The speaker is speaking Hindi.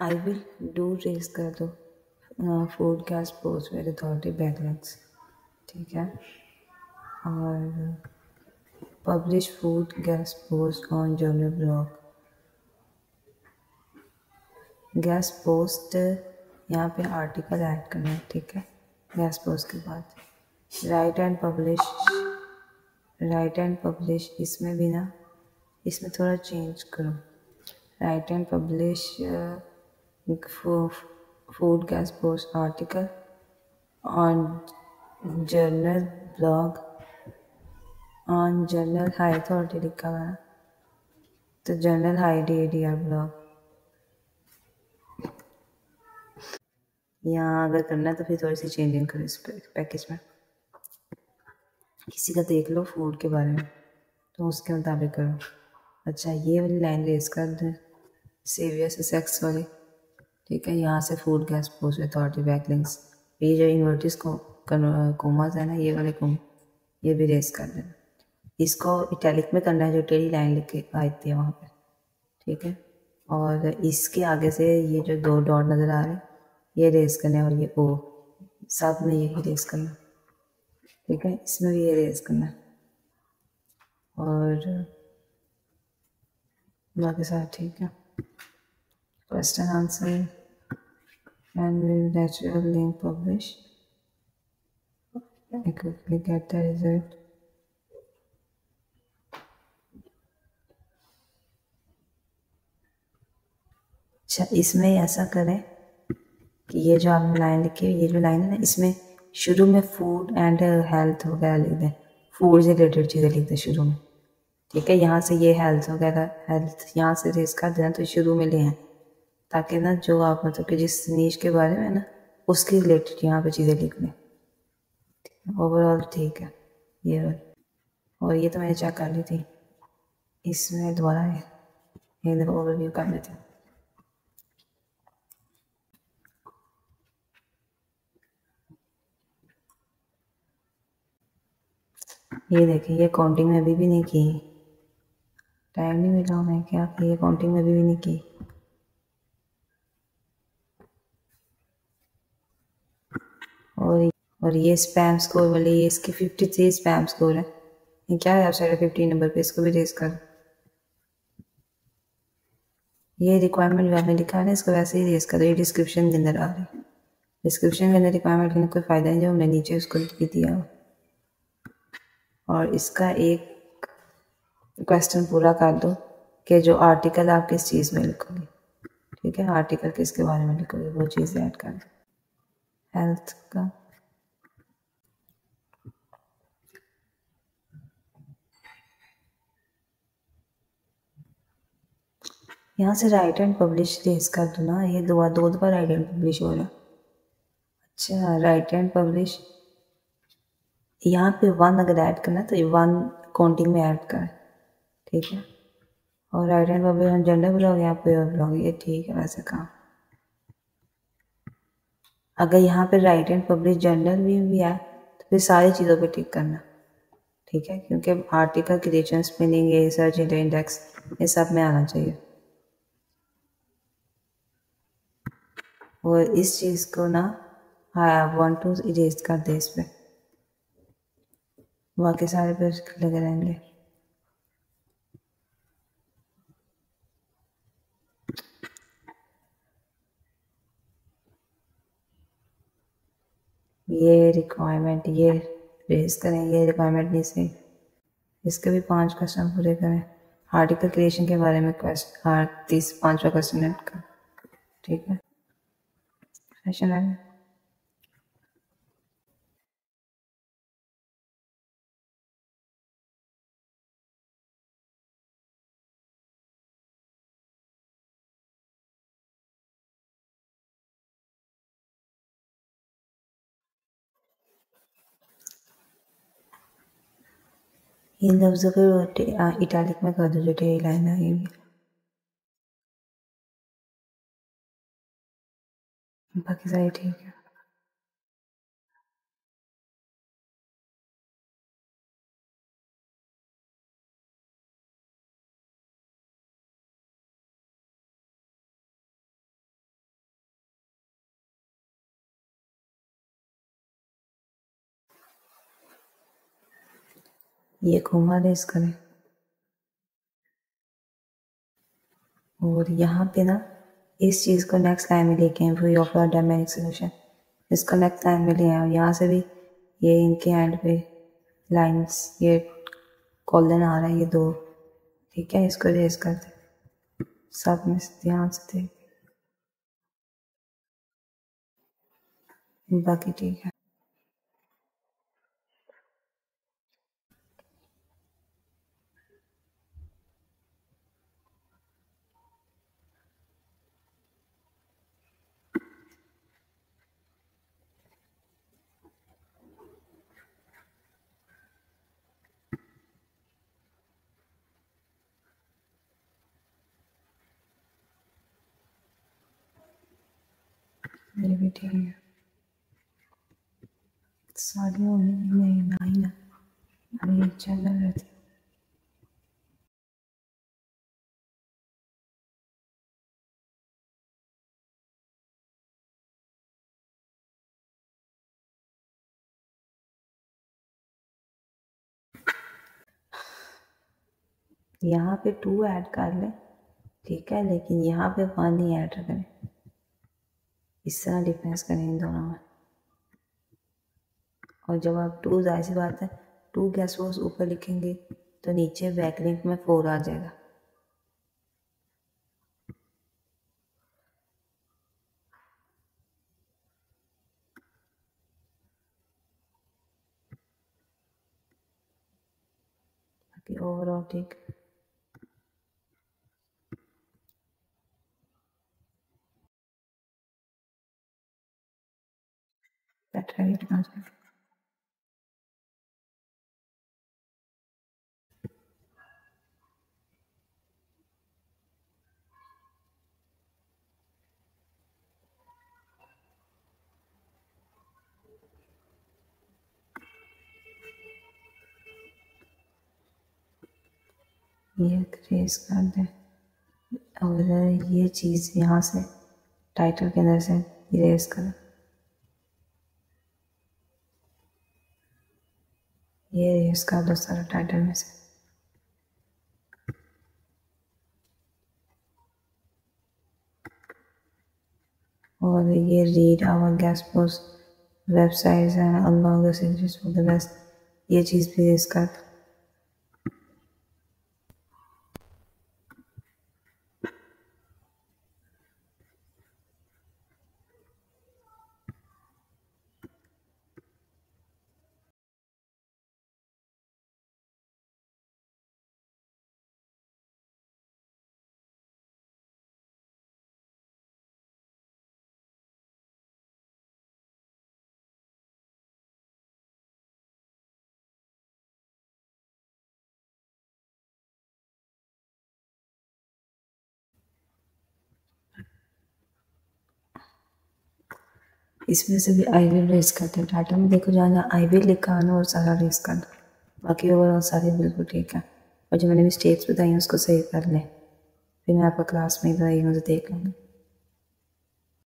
I will do raise कर दो forecast post where authority backlogs, ठीक है। और publish food guest post on journal blog, guest post यहाँ पे आर्टिकल ऐड करना है, ठीक है। गैस पोस्ट के बाद write and publish, write and publish इसमें भी ना, इसमें थोड़ा चेंज करो। Write and publish food guest post article on journal blog, on journal high authority लिखा हुआ है तो जर्नल हाई DADR ब्लॉग। यहाँ अगर करना है तो फिर थोड़ी सी चेंजिंग करो इस पैकेज में। किसी का देख लो फूड के बारे में तो उसके मुताबिक करो। अच्छा ये वाली लाइन रेस कर दे सीवियस सेक्स वाली, ठीक है। यहाँ से food guest post authority backlinks, ये जो इन्वर्टिस को कोमास है ना, ये वाले कोम ये भी रेस कर देना। इसको इटैलिक में करना है जो टेढ़ी लाइन लिखी आई थी वहाँ पे, ठीक है। और इसके आगे से ये जो दो डॉट नज़र आ रहे हैं ये रेस करना है, और ये ओ सब में यही रेस करना, ठीक है। इसमें भी ये रेस करना है और बाकी साथ, ठीक है। Question answer and will natural link publish. I quickly get the result. अच्छा इसमें ऐसा करें कि ये जो आपने लाइन लिखी है, ये जो लाइन है ना, इसमें शुरू में फूड एंड हेल्थ वगैरह लिख दें, फूड से रिलेटेड चीज़ें लिख दें शुरू में, ठीक है। यहाँ से ये हेल्थ वगैरह हेल्थ यहाँ से रेस कर देना, तो शुरू में ले आए ताकि ना जो आप मतलब कि जिस नीश के बारे में ना उसके रिलेटेड यहाँ पे चीज़ें लिख लें ओवरऑल, ठीक है। ये और ये तो मैंने चेक कर ली थी, इसमें दोबारा एक दफ़ा ओवरव्यू कर लेते हैं। ये देखिए ये काउंटिंग में अभी भी नहीं की, टाइम नहीं मिला मैं क्या कि ये काउंटिंग में अभी भी नहीं की। और ये स्पैम स्कोर वाले, ये इसके 53 स्पैम स्कोर है, ये क्या है वेबसाइट है 15 नंबर पे, इसको भी रेस कर। ये रिक्वायरमेंट वैसे लिखा है, इसको वैसे ही रेस कर। ये डिस्क्रिप्शन के अंदर आ रही है, डिस्क्रिप्शन के अंदर रिक्वायरमेंट का कोई फ़ायदा नहीं जो हमने नीचे उसको भी दिया। और इसका एक क्वेश्चन पूरा कर दो कि जो आर्टिकल आप किस चीज़ में लिखोगे, ठीक है। आर्टिकल किसके बारे में लिखोगे वो चीज़ ऐड कर दो। हेल्थ का यहाँ से राइट एंड पब्लिश रेस कर दो ना, ये दो दफा राइट एंड पब्लिश हो रहा है। अच्छा राइट एंड पब्लिश यहाँ पे 1 अगर ऐड करना तो ये 1 काउंटिंग में ऐड करें, ठीक है। और राइट एंड पब्लिश हम जेंडर ब्लॉग यहाँ पे ब्लॉग, ये ठीक है वैसे काम। अगर यहाँ पे राइट एंड पब्लिश जनरल भी आए तो फिर सारी चीज़ों पे टिक करना, ठीक है, क्योंकि आर्टिकल क्रिएशन स्पिनिंग ये सर्च इंडेक्स ये सब में आना चाहिए। और इस चीज़ को ना आई वांट टू इरेज कर दे, इस पर बाकी सारे पे लगे रहेंगे। ये रिक्वायरमेंट ये रेस करें, ये रिक्वायरमेंट नहीं सही, इसके भी 5 क्वेश्चन पूरे करें। आर्टिकल क्रिएशन के बारे में क्वेश्चन 35वां क्वेश्चन ऐड कर, ठीक है। सेशन है इन लफ्ज़ों को इटैलिक में कर दो जो टेढ़ी लाइन आई है, बाकी सारी ठीक है। ये घुमा दें, इसका और यहाँ पे ना इस चीज़ को नेक्स्ट लाइन में लेके आए व्यू ऑफ डायमेरिक सोल्यूशन, इसको नेक्स्ट लाइन में ले आए। और यहाँ से भी ये इनके एंड पे लाइंस ये कॉलन आ रहा है ये दो, ठीक है, इसको रेज करते सब में ध्यान से, बाकी ठीक है। ये भी ठीक है, सारी होनी नहीं नहीं ना, अभी चल रहे थे। यहाँ पे 2 ऐड कर लें, ठीक है, लेकिन यहाँ पे 1 ही ऐड करें, इस तरह डिफरेंस करें इन दोनों में। और जब आप 2 जाहिर सी बात है 2 गैस फोर्स ऊपर लिखेंगे तो नीचे बैकलिंक में 4 आ जाएगा। बाकी ओवरऑल ठीक। ये क्रेज कर दें और ये चीज़ यहाँ से टाइटल के अंदर से इरेज करें, ये इरेज कर दो सारा टाइटल में से। और ये read our guest force websites and unlock the secrets for the best, ये चीज़ भी इरेज कर दो। इसमें से भी आई विल रेस करते हैं, टाइटल में देखो जाना आई विल लिखा आना और सारा रेस कर दो, बाकी ओवरऑल सारे बिल्कुल ठीक है। और जो मैंने मिस्टेक्स बताई हैं उसको सही कर लें, फिर मैं आपका क्लास में इधर ही मुझे देख लूँगी।